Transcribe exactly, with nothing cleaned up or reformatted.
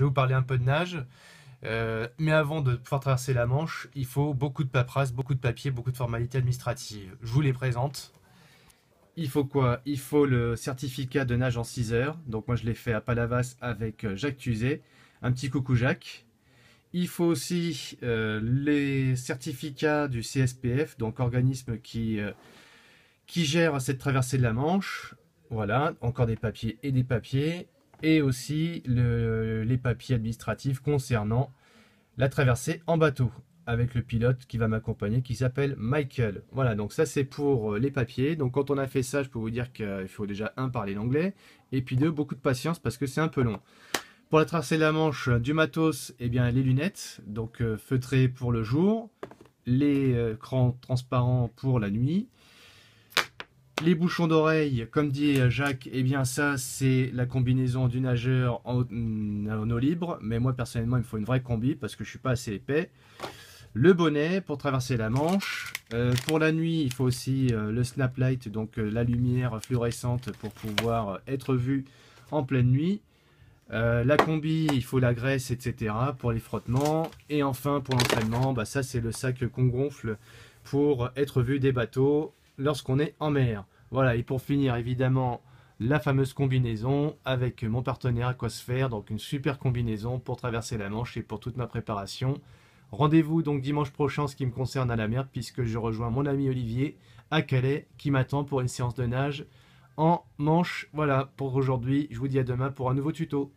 vais vous parler un peu de nage. Euh, mais avant de pouvoir traverser la Manche, il faut beaucoup de paperasse, beaucoup de papiers, beaucoup de formalités administratives. Je vous les présente. Il faut quoi? Il faut le certificat de nage en six heures. Donc moi je l'ai fait à Palavas avec Jacques Tuzet. Un petit coucou Jacques. Il faut aussi euh, les certificats du C S P F, donc organisme qui, euh, qui gère cette traversée de la Manche. Voilà, encore des papiers et des papiers. Et aussi le, les papiers administratifs concernant la traversée en bateau avec le pilote qui va m'accompagner qui s'appelle Michael. Voilà, donc ça c'est pour les papiers. Donc quand on a fait ça, je peux vous dire qu'il faut déjà un parler l'anglais et puis deux beaucoup de patience parce que c'est un peu long. Pour la traversée de la Manche, du matos, eh bien les lunettes, donc euh, feutrées pour le jour, les euh, crans transparents pour la nuit. Les bouchons d'oreille, comme dit Jacques, eh bien ça c'est la combinaison du nageur en, en eau libre. Mais moi personnellement il me faut une vraie combi parce que je ne suis pas assez épais. Le bonnet pour traverser la Manche. Euh, pour la nuit il faut aussi euh, le snap light, donc euh, la lumière fluorescente pour pouvoir être vu en pleine nuit. Euh, la combi, il faut la graisse, et cetera pour les frottements. Et enfin pour l'entraînement, bah, ça c'est le sac qu'on gonfle pour être vu des bateaux lorsqu'on est en mer. Voilà, et pour finir évidemment la fameuse combinaison avec mon partenaire Aquasphere, donc une super combinaison pour traverser la Manche et pour toute ma préparation. Rendez-vous donc dimanche prochain, ce qui me concerne à la mer, puisque je rejoins mon ami Olivier à Calais qui m'attend pour une séance de nage en Manche. Voilà pour aujourd'hui, je vous dis à demain pour un nouveau tuto.